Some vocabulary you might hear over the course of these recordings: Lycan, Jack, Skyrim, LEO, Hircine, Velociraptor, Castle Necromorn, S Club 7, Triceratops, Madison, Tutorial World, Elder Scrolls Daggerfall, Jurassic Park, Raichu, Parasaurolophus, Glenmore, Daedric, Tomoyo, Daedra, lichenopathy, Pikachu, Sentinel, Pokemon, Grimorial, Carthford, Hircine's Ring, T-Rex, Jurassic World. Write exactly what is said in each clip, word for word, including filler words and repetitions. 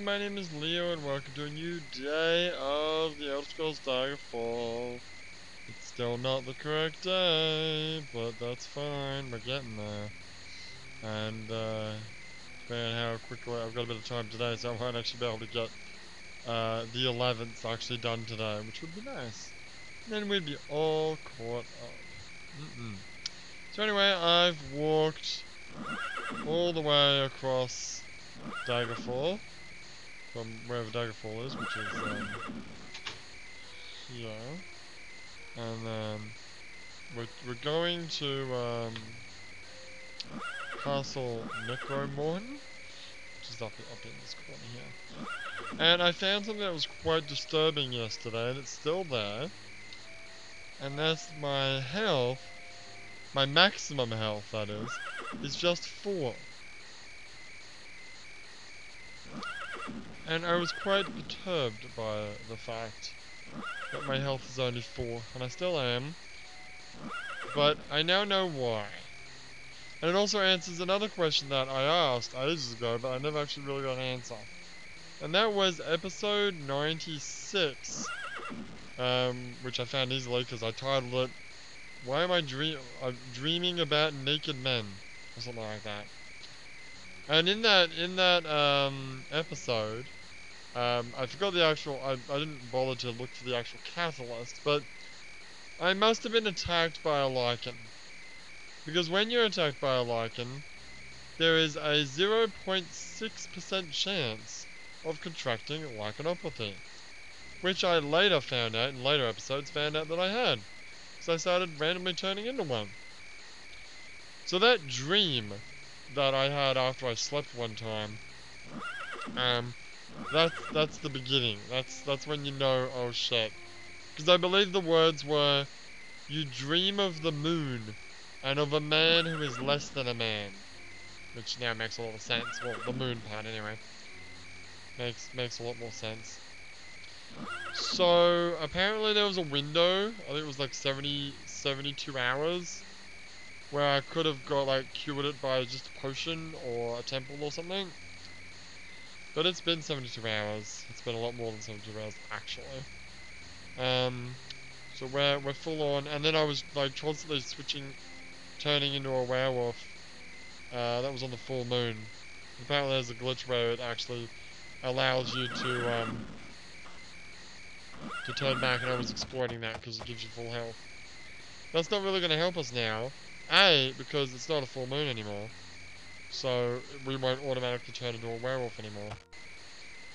everyone, my name is Leo and welcome to a new day of the Elder Scrolls Daggerfall. It's still not the correct day, but that's fine, we're getting there. And uh, man, how quickly, I've got a bit of time today, so I won't actually be able to get uh, the eleventh actually done today, which would be nice. And then we'd be all caught up. Mm-mm. So anyway, I've walked all the way across Daggerfall, from wherever Daggerfall is, which is um, here, and um, we're, we're going to um, Castle Necromorn, which is up, up in this corner here, and I found something that was quite disturbing yesterday, and it's still there, and that's my health, my maximum health that is, is just four. And I was quite perturbed by the fact that my health is only four, and I still am, but I now know why. And it also answers another question that I asked ages ago, but I never actually really got an answer. And that was episode ninety-six, um, which I found easily because I titled it, Why Am I Dream- I'm Dreaming About Naked Men, or something like that. And in that, in that um, episode, um, I forgot the actual, I, I didn't bother to look for the actual catalyst, but I must have been attacked by a Lycan. Because when you're attacked by a Lycan, there is a zero point six percent chance of contracting lichenopathy. Which I later found out, in later episodes, found out that I had. Because I started randomly turning into one. So that dream that I had after I slept one time. Um, that's that's the beginning. That's that's when you know, oh shit, because I believe the words were, you dream of the moon, and of a man who is less than a man, which now makes a lot of sense. Well, the moon part anyway makes makes a lot more sense. So apparently there was a window. I think it was like seventy, seventy-two hours. Where I could have got like cured it by just a potion or a temple or something. But it's been seventy-two hours. It's been a lot more than seventy-two hours actually. Um, so we're, we're full on. And then I was like constantly switching, turning into a werewolf. Uh, that was on the full moon. Apparently there's a glitch where it actually allows you to, um, to turn back. And I was exploiting that because it gives you full health. That's not really going to help us now. A, because it's not a full moon anymore, so we won't automatically turn into a werewolf anymore.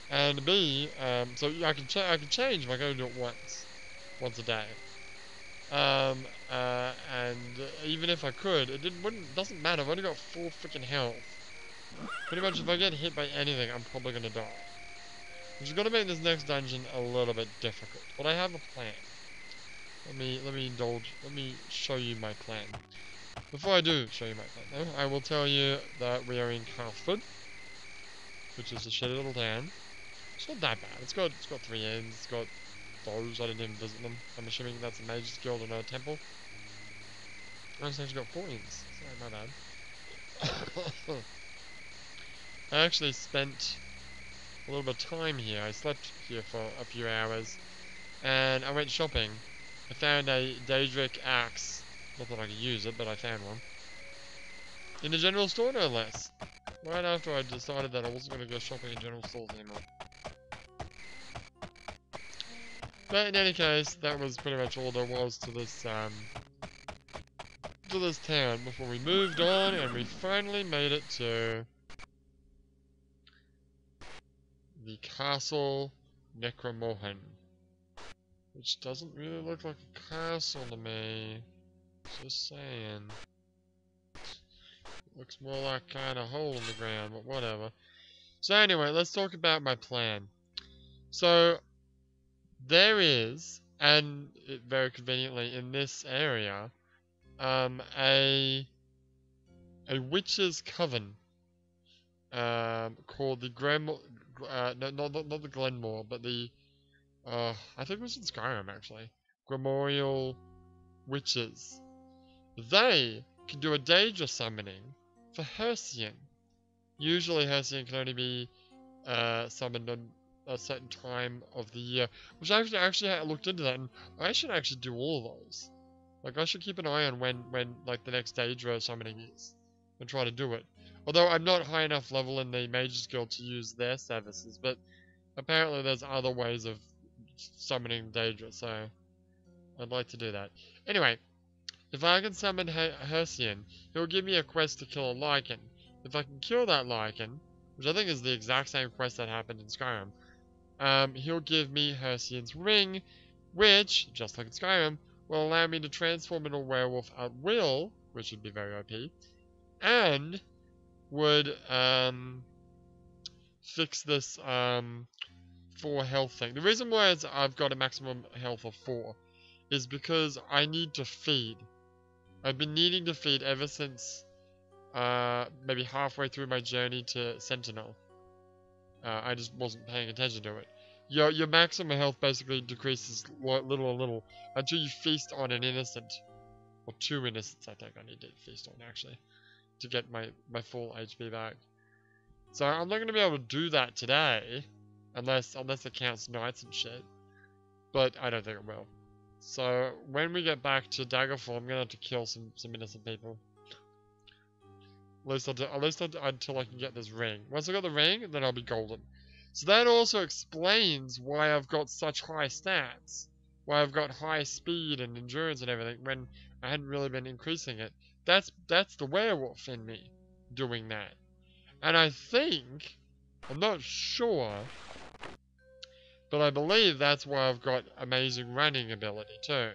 And B, um, so I can ch I can change if I go do it once, once a day. Um, uh, and even if I could, it didn't wouldn't doesn't matter. I've only got full freaking health. Pretty much, if I get hit by anything, I'm probably gonna die. Which is gonna make this next dungeon a little bit difficult. But I have a plan. Let me let me indulge. Let me show you my plan. Before I do show you my plan though, I will tell you that we are in Carthford, which is a shitty little town. It's not that bad. It's got it's got three inns, it's got those, I didn't even visit them. I'm assuming that's a mage's guild and a temple. I just actually got four inns. Sorry, my bad. I actually spent a little bit of time here. I slept here for a few hours and I went shopping. I found a Daedric axe. Not that I could use it, but I found one. In a general store, no less. Right after I decided that I wasn't going to go shopping in general stores anymore. But in any case, that was pretty much all there was to this, um... to this town before we moved on, and we finally made it to the Castle Necromorn. Which doesn't really look like a castle to me. Just saying. Looks more like kind of hole in the ground, but whatever. So anyway, let's talk about my plan. So there is, and it very conveniently in this area, um, a a witch's coven um, called the Grimorial. Uh, no, not not not the Glenmore, but the uh, I think it was in Skyrim actually. Grimorial witches. They can do a Daedra summoning for Hircine. Usually Hircine can only be uh, summoned on a certain time of the year, which I actually, actually looked into that, and I should actually do all of those. Like, I should keep an eye on when, when like, the next Daedra summoning is, and try to do it. Although I'm not high enough level in the Mages Guild to use their services, but apparently there's other ways of summoning Daedra, so I'd like to do that. Anyway, if I can summon Hircine, he'll give me a quest to kill a Lycan. If I can kill that Lycan, which I think is the exact same quest that happened in Skyrim, um, he'll give me Hircine's Ring, which, just like in Skyrim, will allow me to transform into a werewolf at will, which would be very O P, and would um, fix this um, four health thing. The reason why is I've got a maximum health of four is because I need to feed. I've been needing to feed ever since uh, maybe halfway through my journey to Sentinel. Uh, I just wasn't paying attention to it. Your, your maximum health basically decreases little a little until you feast on an innocent. Or two innocents, I think I need to feast on, actually, to get my, my full H P back. So I'm not going to be able to do that today, unless, unless it counts nights and shit. But I don't think it will. So when we get back to Daggerfall, I'm going to have to kill some, some innocent people. At least, I'll do, at least I'll do, until I can get this ring. Once I got the ring, then I'll be golden. So that also explains why I've got such high stats. Why I've got high speed and endurance and everything when I hadn't really been increasing it. That's that's the werewolf in me doing that. And I think, I'm not sure, but I believe that's why I've got amazing running ability too.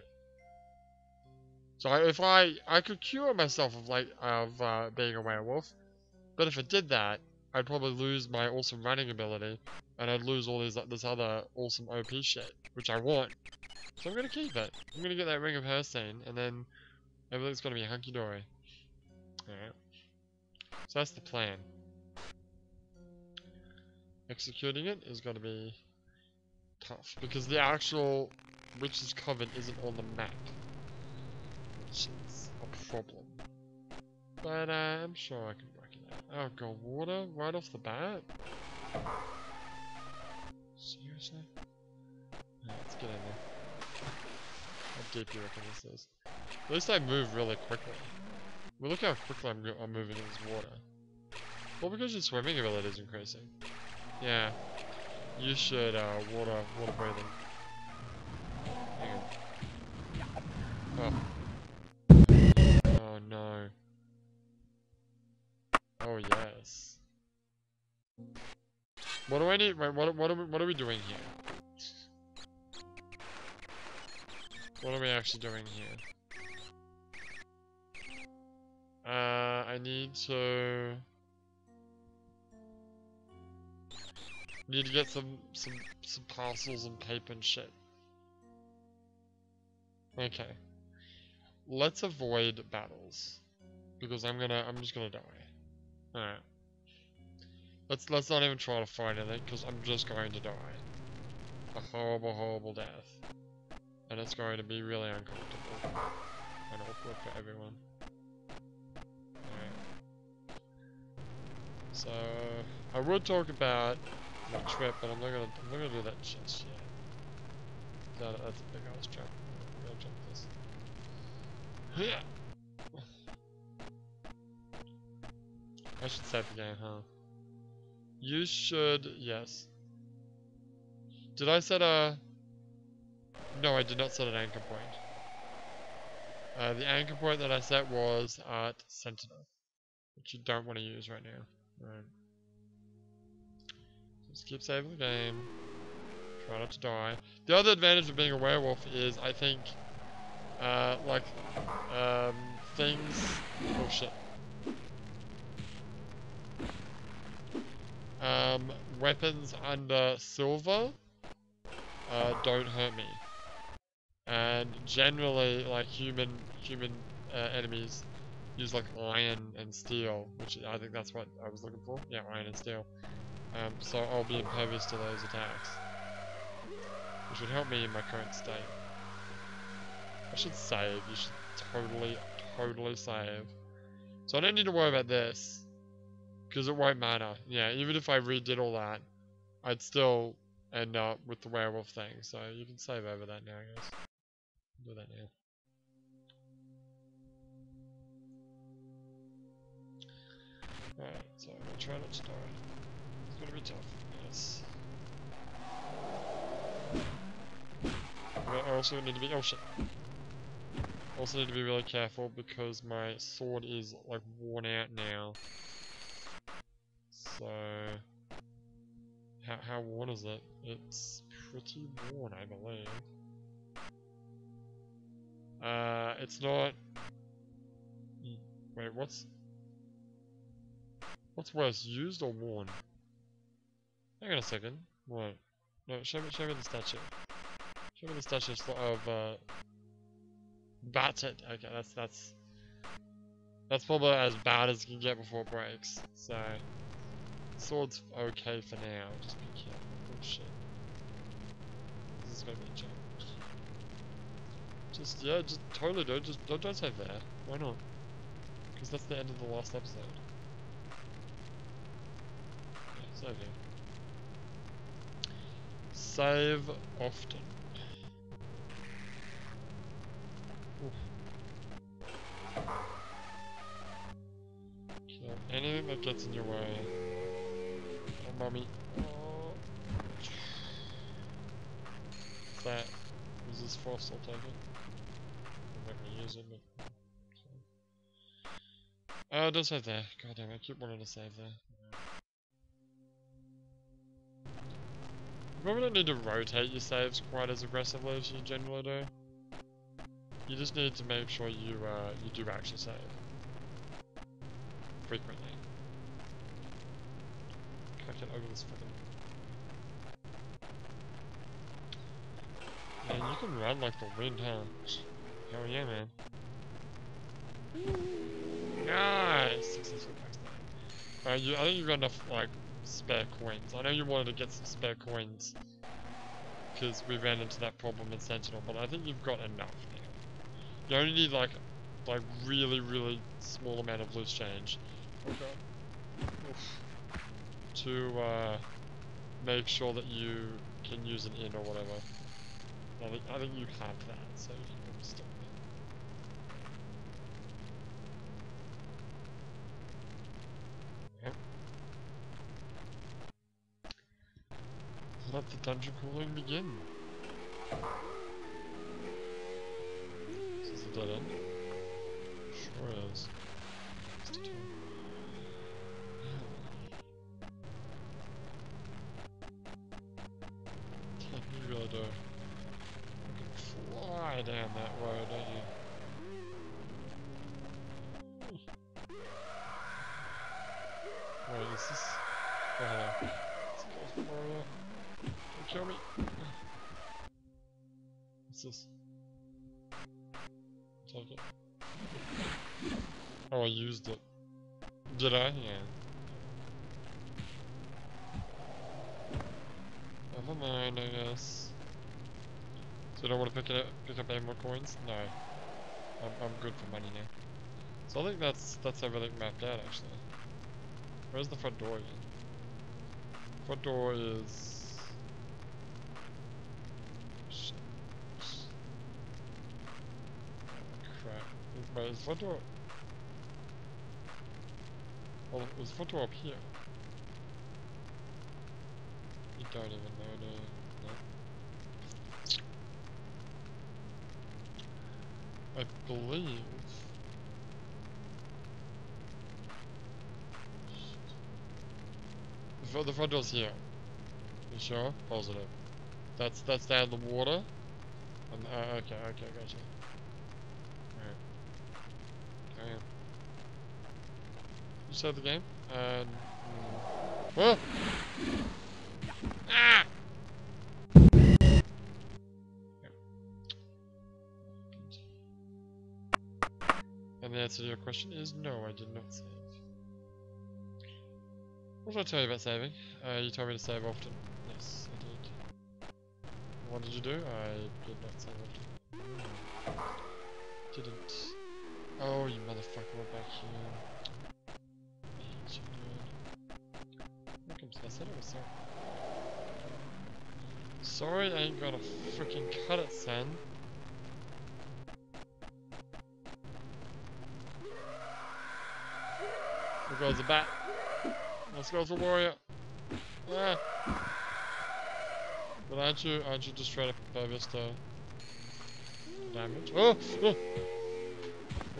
So if I, I could cure myself of like of uh, being a werewolf, but if I did that, I'd probably lose my awesome running ability, and I'd lose all these this other awesome O P shit, which I want. So I'm gonna keep it. I'm gonna get that Ring of Hircine, and then everything's gonna be hunky dory. Alright. So that's the plan. Executing it is gonna be tough because the actual Witch's Coven isn't on the map, which is a problem. But uh, I'm sure I can work it out. Oh god, water right off the bat? Seriously? Yeah, let's get in there. How deep do you reckon this is? At least I move really quickly. Well, look how quickly I'm, I'm moving in this water. Well, because your swimming ability is increasing. Yeah. You should, uh, water, water breathing. Hang on. Oh. Oh, no. Oh, yes. What do I need? Wait, what, what, are we, what are we doing here? What are we actually doing here? Uh, I need to... Need to get some, some, some parcels and paper and shit. Okay. Let's avoid battles. Because I'm gonna, I'm just gonna die. Alright. Let's, let's not even try to fight anything, because I'm just going to die. A horrible, horrible death. And it's going to be really uncomfortable and awkward for everyone. Alright. So I would talk about my trip, but I'm not gonna I'm not gonna do that just yet. That, that's a big ass trap. I'm gonna jump this. Yeah. I should save the game, huh? You should, yes. Did I set a No, I did not set an anchor point. Uh, the anchor point that I set was at Sentinel, which you don't want to use right now. Alright. Just keep saving the game. Try not to die. The other advantage of being a werewolf is, I think, uh, like, um, things... Oh shit. Um, weapons under silver uh, don't hurt me. And generally, like, human human uh, enemies use, like, iron and steel, which I think that's what I was looking for. Yeah, iron and steel. Um, so I'll be impervious to those attacks, which would help me in my current state. I should save. You should totally, totally save. So I don't need to worry about this, because it won't matter. Yeah, even if I redid all that, I'd still end up with the werewolf thing, so you can save over that now, I guess. Do that now. Alright, so I'm gonna try not to die. It's gonna be tough, yes. But I also need to be- oh shit. I also need to be really careful because my sword is like worn out now. So... How, how worn is it? It's pretty worn, I believe. Uh, it's not... Wait, what's... What's worse, used or worn? Hang on a second. What? No, show me, show me the statue. Show me the statue of, uh... battered. Okay, that's, that's... That's probably as bad as you can get before it breaks, so... Sword's okay for now, just be careful. Oh shit. This is gonna be a joke. Just, yeah, just totally dude, just don't, don't save there. Why not? Because that's the end of the last episode. Yeah, save here. Save often. Oof. Kill anything that gets in your way. Mommy. Oh. That was this force, I'll take it. I'm not gonna use it, but. Oh, uh, don't save there. God damn it, I keep wanting to save there. You probably don't need to rotate your saves quite as aggressively as you generally do. You just need to make sure you uh, you do actually save. Frequently. I can't open this fucking... Man, you can run like the wind, huh? Hell yeah, man. Nice! Successful pack. Uh, you, I think you've got enough, like, spare coins. I know you wanted to get some spare coins, because we ran into that problem in Sentinel, but I think you've got enough now. You only need, like, like really, really small amount of loose change. Okay. Oof. To uh, make sure that you can use an inn or whatever. I think, I think you have that, so you can probably stop there. Yep. Let the dungeon crawling begin. This is a dead end. Sure is. Down that road, don't you? Wait, is this? Oh, hello. It's Grimorial. Don't kill me. What's this? Take it. Oh, I used it. Did I? Yeah. Never mind, I guess. So you don't want to pick, it up, pick up any more coins? No. I'm, I'm good for money now. So I think that's that's everything mapped out, actually. Where's the front door again? Front door is... Shit. Crap. Wait, is the front door... Well, is the front door up here? You don't even know, do you? I believe. The, the front door's here. You sure? Positive. That's that's down the water. And, uh, okay, okay, gotcha. Alright. Damn. You save the game? And. Whoa! Ah! And the answer to your question is no, I did not save. What did I tell you about saving? Uh, you told me to save often. Yes, I did. What did you do? I did not save often. Didn't. Oh, you motherfucker, we're back here. I hate you, dude. Welcome to the center of the Sorry, I ain't gonna freaking cut it, son. There goes the bat. Let's go for warrior. Yeah. But aren't you, aren't you just trying to buy this uh, damage? Oh! Oh!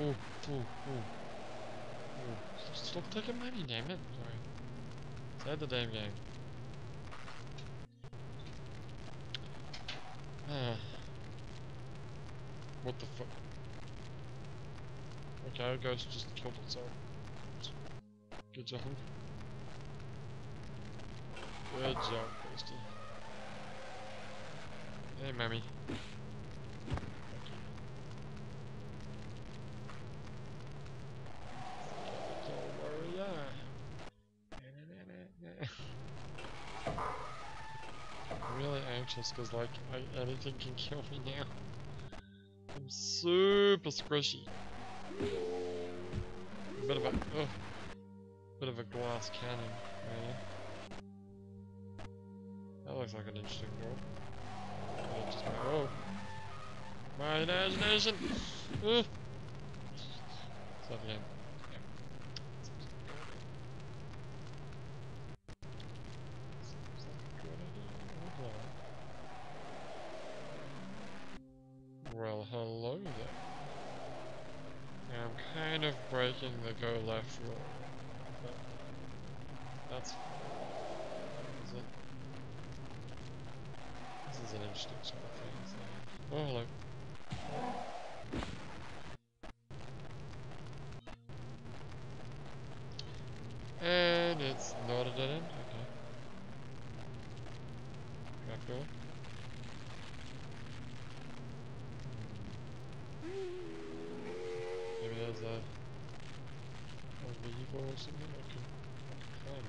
Oh! Oh! Oh! Stop taking money, damn it! Sorry. It's the damn game. Ah. What the fuck? Okay, I guess just killed it, sorry. Good job. Good job, Christy. Hey, mommy. I'm really anxious because, like, I, anything can kill me now. I'm super squishy. A bit of a, oh, bit of a glass cannon, really. That looks like an interesting door. Oh, my imagination! Ugh. Stop again. Well, hello there. I'm kind of breaking the go left rule, but that's fine. This is an interesting sort of thing, so... Oh, hello. And it's not a dead end? Okay. Trapdoor. Maybe there's a... a lever or something? I can, I can climb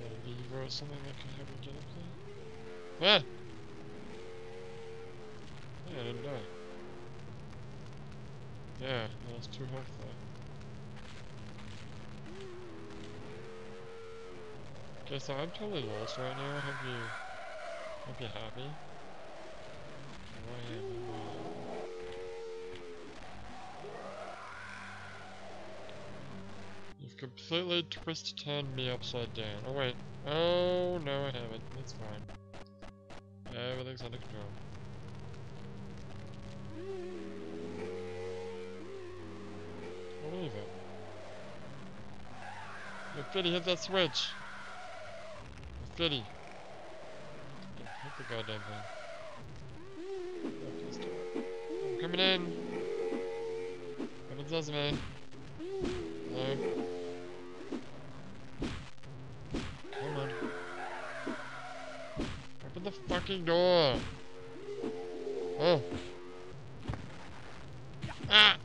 that. Or something that can help me get up there. Ah! Yeah, I didn't die. Yeah, that was too hard for that. Okay, so I'm totally lost right now. I hope you... hope you're happy. Oh, yeah. Completely twist turned me upside down. Oh wait. Oh no, I haven't. That's fine. Everything's under control. What is it? You're fitty, hit that switch. You're fitty. Hit the goddamn thing. I'm coming in. What does this mean? Hello. The fucking door. Oh. Ah.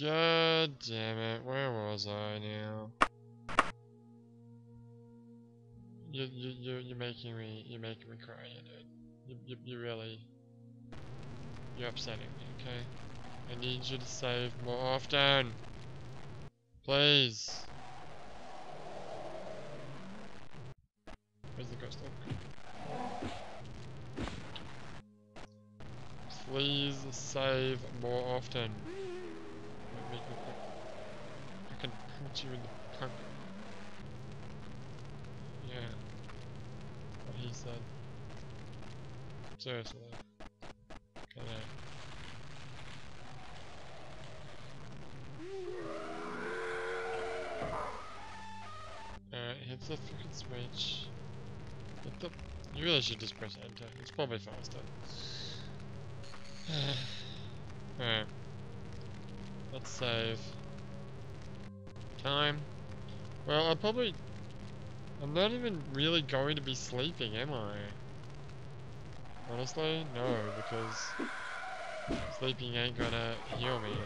God damn it! Where was I now? You you you you're making me you're making me cry, dude. You you you really you're upsetting me. Okay. I need you to save more often, please. Where's the ghost? Oh. Please save more often. Don't make me quick. I can punch you in the punk. Yeah. What he said. Seriously. Come on. Alright, hit the fucking switch. What the? You really should just press enter. It's probably faster. Alright. Let's save. Time. Well, I probably... I'm not even really going to be sleeping, am I? Honestly? No, because... sleeping ain't gonna heal me.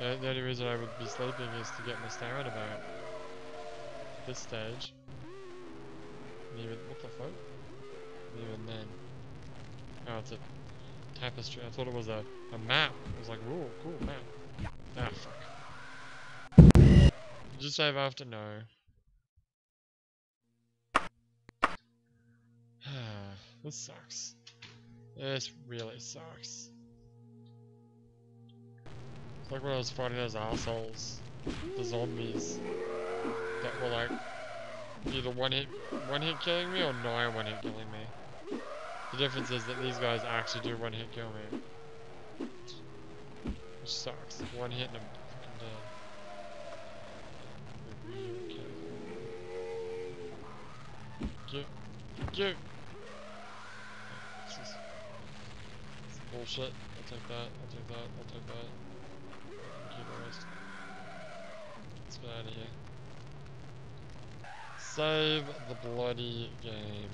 The, the only reason I would be sleeping is to get my stamina back. At this stage. Even, what the fuck? Even then. Oh, it's a tapestry. I thought it was a, a map. I was like, ooh, cool map. Ah, fuck. to save after? No. This sucks. This really sucks. It's like when I was fighting those assholes, the zombies, that were like either one hit, one hit killing me or nine one hit killing me. The difference is that these guys actually do one hit kill me. Which sucks. One hit and I'm fucking dead. Get, get. This is bullshit. I'll take that. I'll take that. I'll take that. Keep the rest. Let's get out of here. Save the bloody game.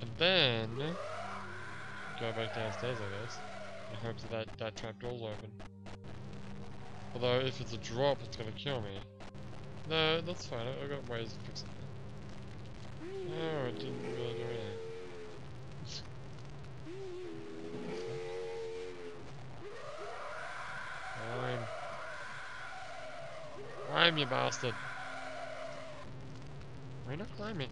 And then go back downstairs, I guess. In hopes that that, that trapdoor's open. Although, if it's a drop, it's gonna kill me. No, that's fine, I, I got ways of fixing it. No, it didn't really do anything. Rhyme. Rhyme, you bastard! We're not climbing.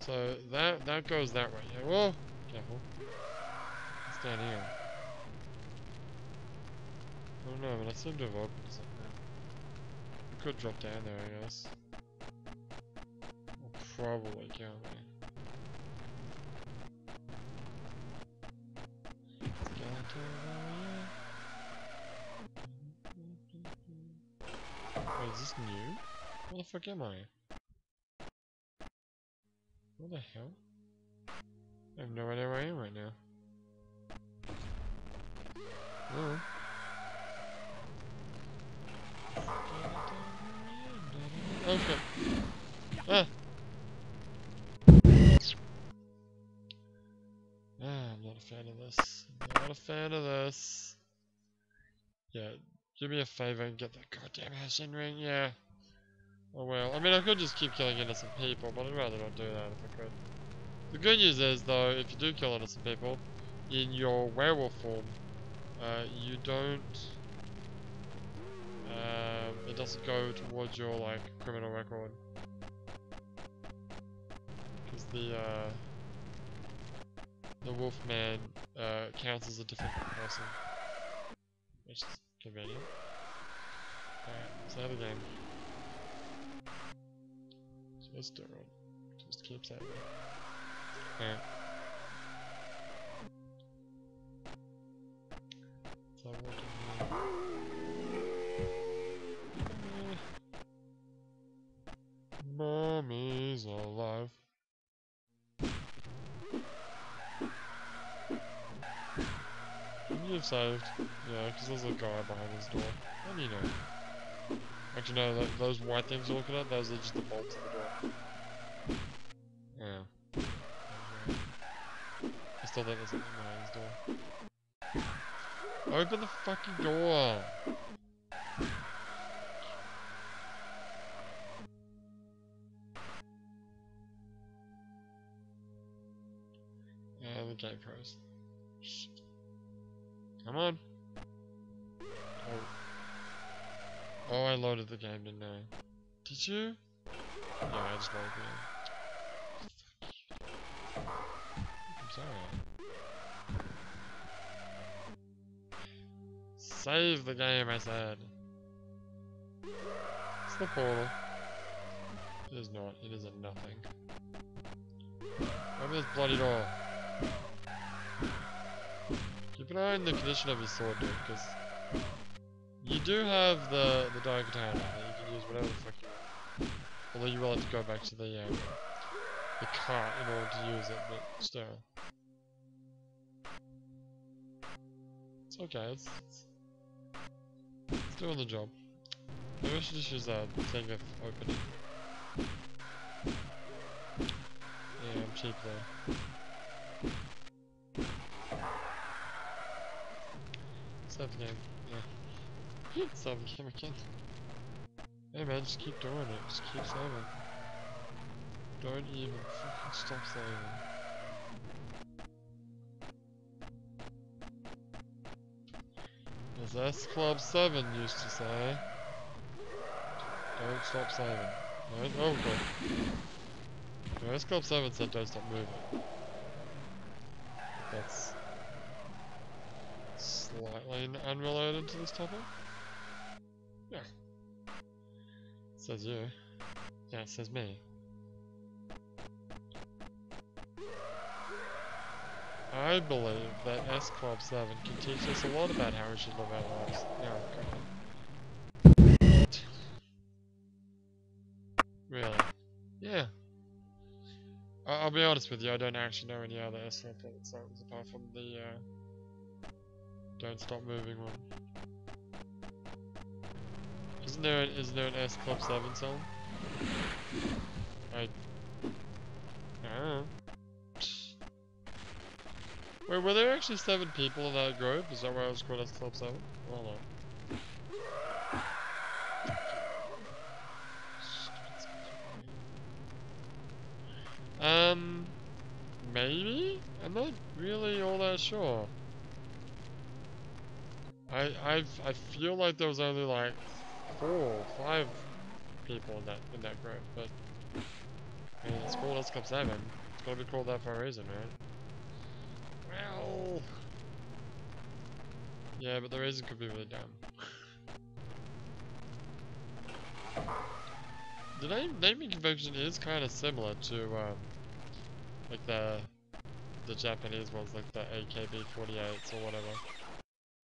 So that that goes that way. Yeah, whoa! Careful. It's down here. I don't know, but I seem to have opened something. I could drop down there, I guess. I'll probably kill me. Let's go down there. Wait, is this new? Where the fuck am I? What the hell? I have no idea where I am right now. No. Oh shit. Ah! Ah, I'm not a fan of this. I'm not a fan of this. Yeah, do me a favor and get that goddamn Hircine's ring, yeah. Oh well, I mean I could just keep killing innocent people, but I'd rather not do that if I could. The good news is though, if you do kill innocent people, in your werewolf form, uh, you don't... Um, it doesn't go towards your, like, criminal record. Because the, uh... the wolfman, uh, counts as a different person. Which is convenient. Alright, let's have a game. Just do it. Just keeps at me. Alright. It's all working here. Mommy. Mommy's alive. You've saved. Yeah, because there's a guy behind his door. How do you know? Actually, no, th those white things you're looking at, those are just the bolts of the door. Yeah. Okay. I still think there's something behind his door. Open the fucking door! Yeah, the gate froze. Come on! Oh, I loaded the game, didn't I? Did you? Yeah, I just loaded the game. Fuck you. I'm sorry. Save the game, I said. It's the portal. It is not. It is a nothing. Open this bloody door. Keep an eye on the condition of your sword, dude, because... You do have the the dire katana that you can use whatever the fuck you want. Although you will have to go back to the um, the cart in order to use it, but still, it's okay. It's, it's, it's doing the job. Maybe I should just use that thing of opening. Yeah, I'm cheap there. Save the game. Yeah. Save the game again. Hey man, just keep doing it, just keep saving. Don't even fucking stop there. As S Club seven used to say, don't stop saving. No, oh god. No, S Club seven said don't stop moving. That's slightly unrelated to this topic. Yeah. It says you. Yeah, it says me. I believe that S Club seven can teach us a lot about how we should live our lives. Yeah, okay. Really? Yeah. I I'll be honest with you, I don't actually know any other S Club seven songs apart from the uh, Don't Stop Moving one. Isn't there, an, isn't there an S Club seven song? I... I don't know. Wait, were there actually seven people in that group? Is that why I was called S Club seven? Well, no. Um, maybe? I'm not really all that sure. I I I feel like there was only like four, five people in that in that group, but I mean, it's called S Club seven. It's gotta be called that for a reason, right? Well... yeah, but the reason could be really dumb. The name, naming convention is kind of similar to, um, like the the Japanese ones, like the A K B forty-eights or whatever.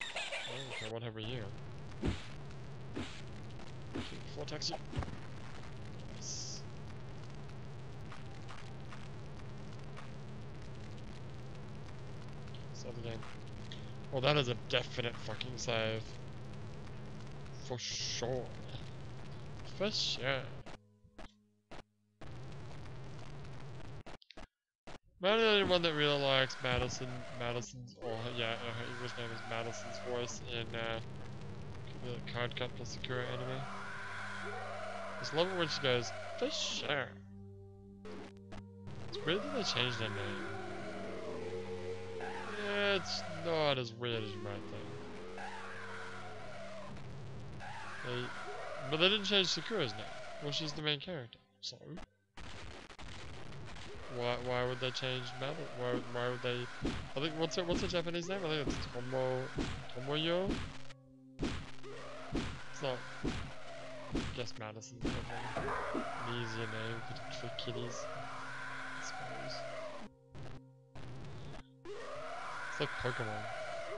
Oh, okay, what have we here? Floor taxi. Nice. Save the game. Well, that is a definite fucking save. For sure. For sure. I'm the only one that really likes Madison, Madison's, or yeah, her English name is Madison's voice in, uh, the Card Cut plus Sakura anime. Just love it when she goes, for sure. It's weird that they changed their name. It's not as weird as you might think. They, but they didn't change Sakura's name. Well, she's the main character, so why why would they change Madison? Why why would they? I think what's her, what's her Japanese name? I think it's Tomo Tomoyo. It's not. I guess Madison's not an easier name for, for kiddies. I suppose. It's like Pokemon.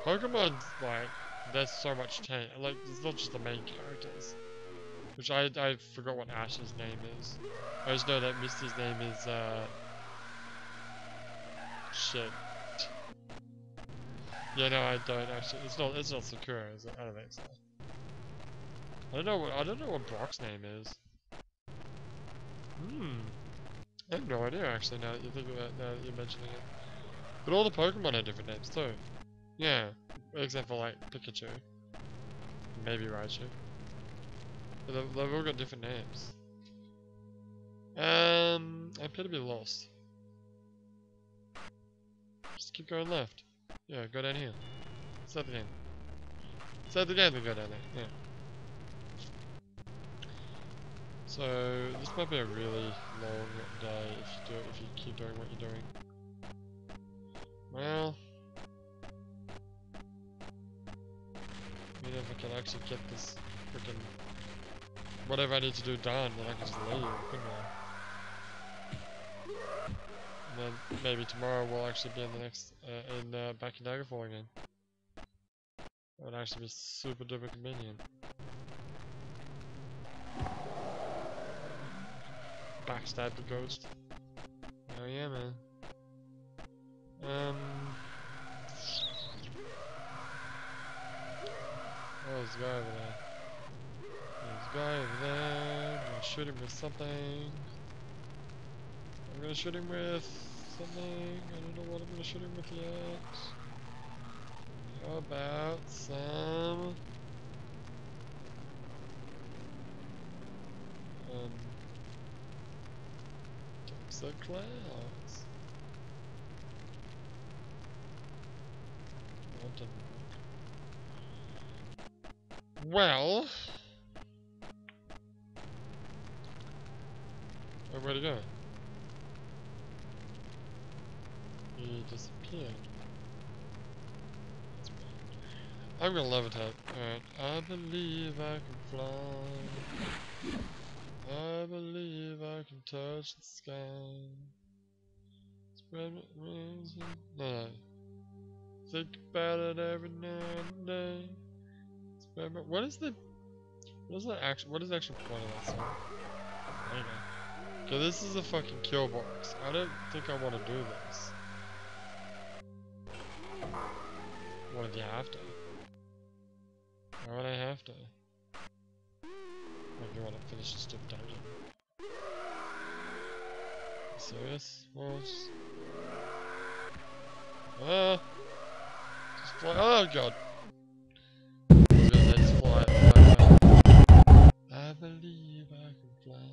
Pokemon's like, there's so much change. Like, it's not just the main characters. Which I, I forgot what Ash's name is. I just know that Misty's name is, uh... shit. Yeah, no, I don't actually. It's not, it's not Sakura, is it? I don't think so. I don't know what, I don't know what Brock's name is. Hmm. I have no idea actually, now that you think about, now that you're mentioning it. But all the Pokemon have different names too. Yeah, except for like Pikachu. Maybe Raichu. But they've, they've all got different names. Um, I appear to be lost. Just keep going left. Yeah, go down here. Start the game. Start the game and go down there, yeah. So, this might be a really long day if you, do, if you keep doing what you're doing. Well, I mean, if I can actually get this freaking whatever I need to do done, then I can just leave, couldn't I? And then maybe tomorrow we'll actually be in the next uh, in uh, back in Daggerfall again. That would actually be super duper convenient. Backstab the ghost. Oh yeah, man. Um. Oh, there's a guy over there. There's a guy over there. I'm gonna shoot him with something. I'm gonna shoot him with something. I don't know what I'm gonna shoot him with yet. How about some. Um. It's the clouds. What a... Well... Oh, where'd he go? He disappeared. I'm gonna levitate. Alright. I believe I can fly. I believe I can touch the sky. Spread my wings and... No, no. Think about it every now and day. Spread my... What is the... What is the actual... What is the actual point of that song? I don't know. Okay, this is a fucking kill box. I don't think I want to do this. What do you have to? Why would I have to? Maybe I want to finish this stupid dungeon. Serious? Wolves? Ah! Just fly! Oh god! Let's fly! Fly. I believe I can fly.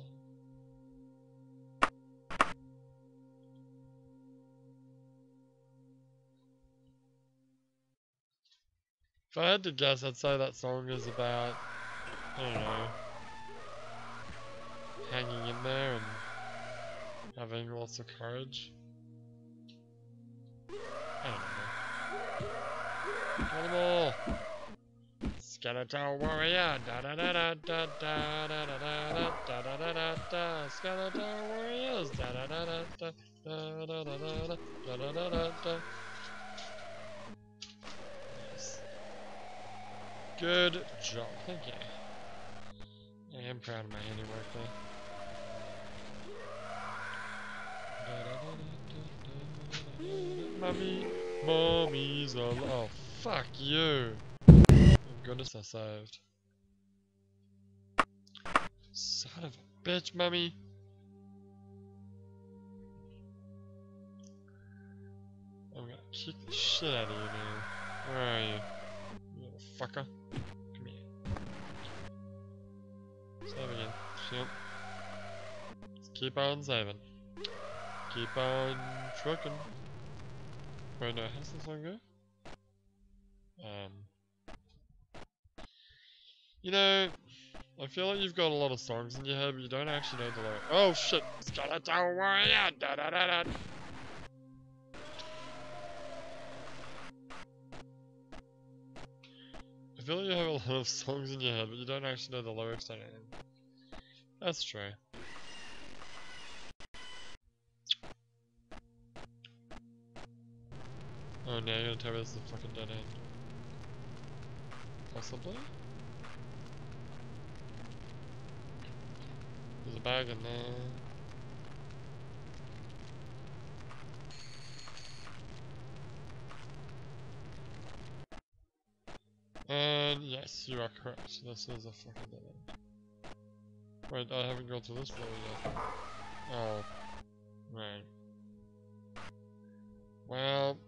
If I had to guess, I'd say that song is about, I don't know, hanging in there and having lots of courage. I don't know. Get them all! Skeletal warrior! Da da da da da da da da da da da da da da. Skeletal warriors! Da da da da da da da da da da da da da. Good job, thank you. I am proud of my handiwork though. Mommy, mommy's all. Oh, fuck you! Thank goodness I saved. Son of a bitch, mummy. I'm gonna kick the shit out of you, man. Where are you, you little fucker? Save again. Yep. Let's keep on saving. Keep on trucking. Wait, no, how's this one go? Um. You know, I feel like you've got a lot of songs in your head, but you don't actually know the lyrics. Oh shit! Skeletal warrior! Da da da da! I feel like you have a lot of songs in your head, but you don't actually know the lyrics to anything. That's true. Oh, now you're gonna tell me this is a fucking dead end. Possibly? There's a bag in there. And yes, you are correct. This is a fucking dead end. Wait, I haven't gone through this door yet. Oh. Right. Well.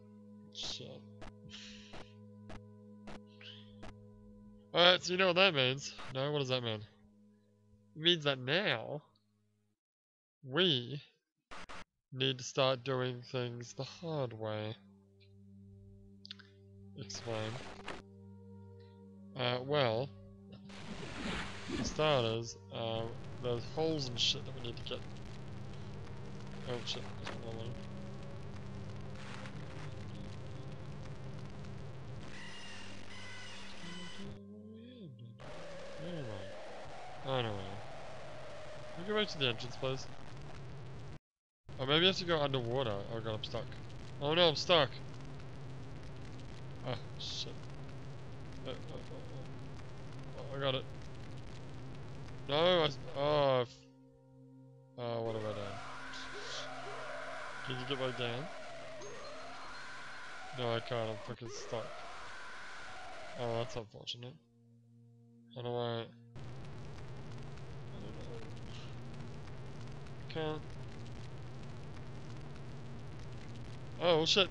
Shit. Alright, so you know what that means? No, what does that mean? It means that now we need to start doing things the hard way. Explain. Uh, well, for starters, uh, there's holes and shit that we need to get. Oh shit, that's not alone. Where am I? I don't know. Can we go back to the entrance, please? Oh, maybe I have to go underwater. Oh god, I'm stuck. Oh no, I'm stuck! Oh, shit. Oh, oh, oh, oh. Oh, I got it. No, I. Oh, f oh, what have I done? Can you get back down? No, I can't. I'm fucking stuck. Oh, that's unfortunate. How do I? I don't know. I can't. Oh shit.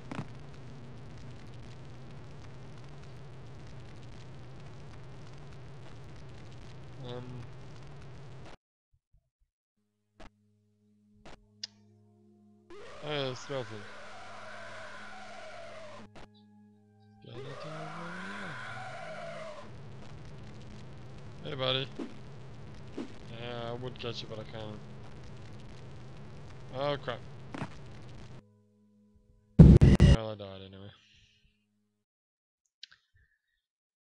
Um. Oh, it smells it. Got it down. Hey, buddy. Yeah, I would catch you, but I can't. Oh, crap. Well, I died anyway.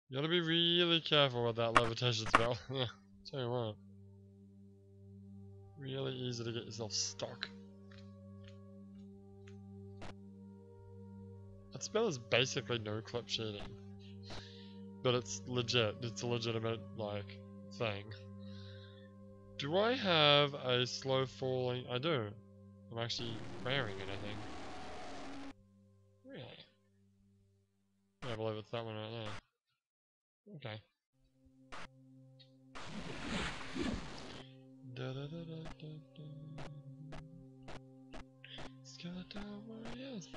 You gotta be really careful with that levitation spell. Yeah, tell you what. Really easy to get yourself stuck. That spell is basically no clip shading. But it's legit. It's a legitimate, like, thing. Do I have a slow falling? I do. I'm actually wearing it, I think. Really? Yeah, I believe it's that one right there. Okay. Da, da, da, da, da, da. Skeletal warriors.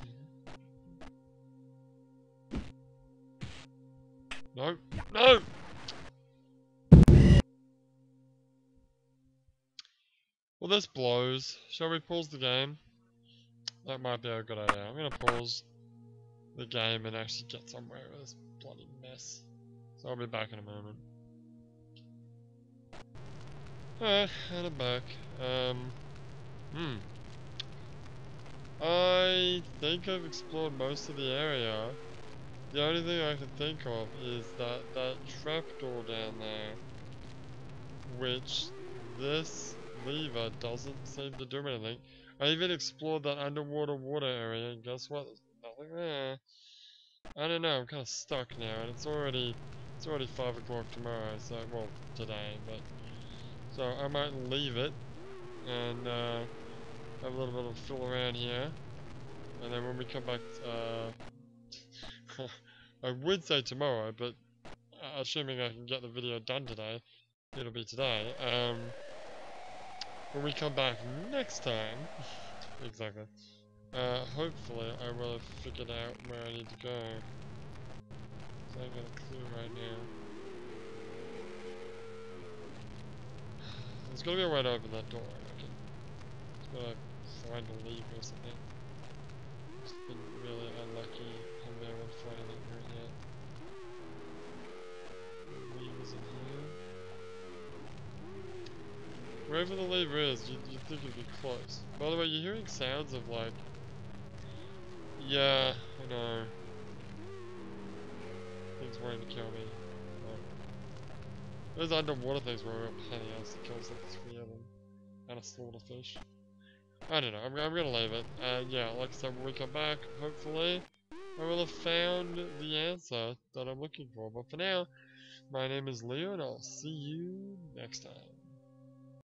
No, no. Well, this blows. Shall we pause the game? That might be a good idea. I'm gonna pause the game and actually get somewhere with this bloody mess. So I'll be back in a moment. Alright, and I'm back. Um, hmm. I think I've explored most of the area. The only thing I can think of is that, that trapdoor down there, which this lever doesn't seem to do anything. I even explored that underwater water area, and guess what? There's nothing there. I don't know, I'm kind of stuck now, and it's already... It's already five o'clock tomorrow, so, well, today, but, so I might leave it, and, uh, have a little bit of fill around here, and then when we come back, uh, I would say tomorrow, but assuming I can get the video done today, it'll be today, um, when we come back next time, exactly, uh, hopefully I will have figured out where I need to go. I got a clue right now. There's gotta be a way to open that door, I reckon. Just gotta find a lever or something. Just been really unlucky. Haven't been able to find a lever in here. Levers in here. Wherever the lever is, you'd, you'd think it'd be close. By the way, you're hearing sounds of like. Yeah, I know. Things wanting to kill me. Oh. Those underwater things were a real pain in the ass to kill us, like three of them. And a slaughter fish. I don't know, I'm, I'm gonna leave it. Uh, yeah, like I said, when we come back, hopefully, I will have found the answer that I'm looking for. But for now, my name is Leo, and I'll see you next time.